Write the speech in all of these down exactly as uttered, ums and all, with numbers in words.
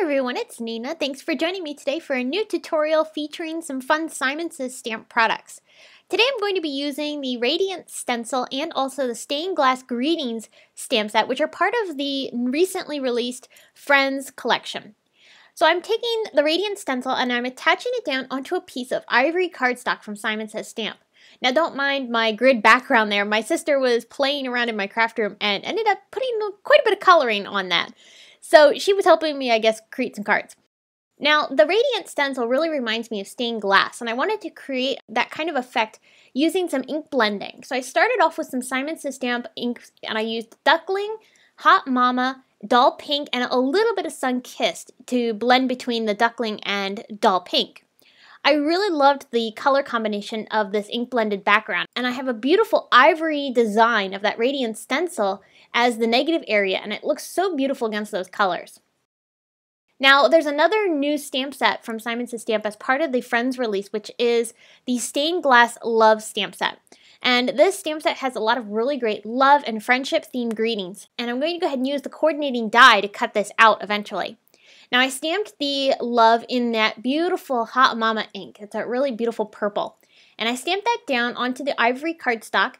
Hi everyone, it's Nina. Thanks for joining me today for a new tutorial featuring some fun Simon Says Stamp products. Today I'm going to be using the Radiant Stencil and also the Stained Glass Greetings stamp set, which are part of the recently released Friends collection. So I'm taking the Radiant Stencil and I'm attaching it down onto a piece of ivory cardstock from Simon Says Stamp. Now don't mind my grid background there. My sister was playing around in my craft room and ended up putting quite a bit of coloring on that. So she was helping me, I guess, create some cards. Now, the Radiant Stencil really reminds me of stained glass, and I wanted to create that kind of effect using some ink blending. So I started off with some Simon Says Stamp inks, and I used Duckling, Hot Mama, Doll Pink, and a little bit of Sunkist to blend between the Duckling and Doll Pink. I really loved the color combination of this ink blended background, and I have a beautiful ivory design of that Radiant Stencil as the negative area, and it looks so beautiful against those colors. Now, there's another new stamp set from Simon Says Stamp as part of the Friends release, which is the Stained Glass Love Stamp Set. And this stamp set has a lot of really great love and friendship themed greetings, and I'm going to go ahead and use the coordinating die to cut this out eventually. Now, I stamped the love in that beautiful Hot Mama ink. It's a really beautiful purple. And I stamped that down onto the ivory cardstock.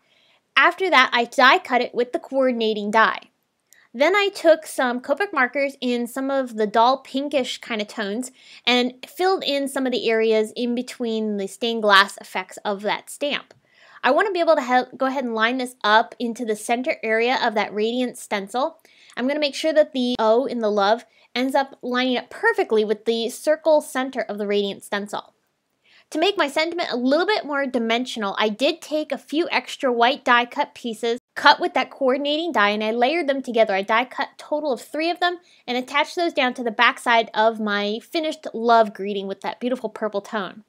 After that, I die cut it with the coordinating die. Then I took some Copic markers in some of the dull pinkish kind of tones and filled in some of the areas in between the stained glass effects of that stamp. I want to be able to go ahead and line this up into the center area of that Radiant Stencil. I'm going to make sure that the O in the love ends up lining up perfectly with the circle center of the Radiant Stencil. To make my sentiment a little bit more dimensional, I did take a few extra white die cut pieces, cut with that coordinating die, and I layered them together. I die cut a total of three of them and attached those down to the backside of my finished love greeting with that beautiful purple tone.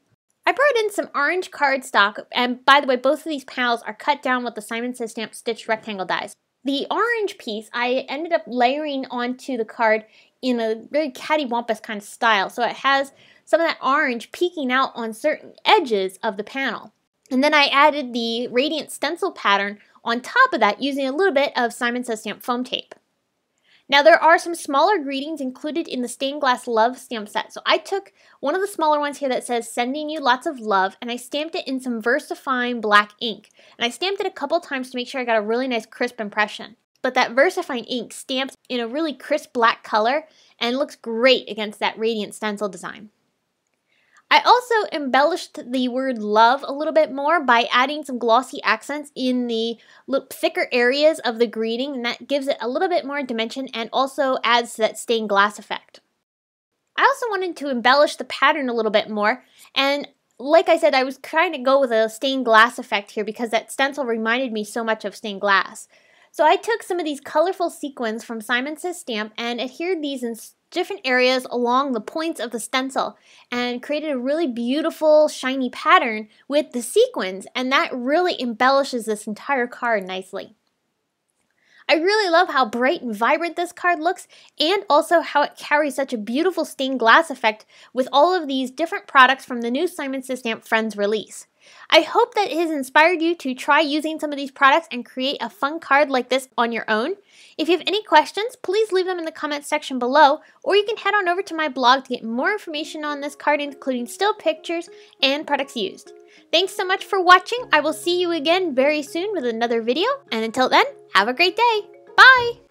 I brought in some orange cardstock, and by the way, both of these panels are cut down with the Simon Says Stamp Stitched Rectangle Dies. The orange piece I ended up layering onto the card in a very cattywampus kind of style, so it has some of that orange peeking out on certain edges of the panel. And then I added the Radiant Stencil pattern on top of that using a little bit of Simon Says Stamp foam tape. Now, there are some smaller greetings included in the Stained Glass Love stamp set. So I took one of the smaller ones here that says, sending you lots of love, and I stamped it in some Versafine black ink. And I stamped it a couple times to make sure I got a really nice crisp impression. But that Versafine ink stamps in a really crisp black color and looks great against that Radiant Stencil design. I also embellished the word love a little bit more by adding some glossy accents in the thicker areas of the greeting, and that gives it a little bit more dimension and also adds to that stained glass effect. I also wanted to embellish the pattern a little bit more, and like I said, I was trying to go with a stained glass effect here because that stencil reminded me so much of stained glass. So I took some of these colorful sequins from Simon Says Stamp and adhered these in different areas along the points of the stencil and created a really beautiful shiny pattern with the sequins, and that really embellishes this entire card nicely. I really love how bright and vibrant this card looks, and also how it carries such a beautiful stained glass effect with all of these different products from the new Simon Says Stamp Friends release. I hope that it has inspired you to try using some of these products and create a fun card like this on your own. If you have any questions, please leave them in the comments section below, or you can head on over to my blog to get more information on this card, including still pictures and products used. Thanks so much for watching. I will see you again very soon with another video, and until then, have a great day. Bye!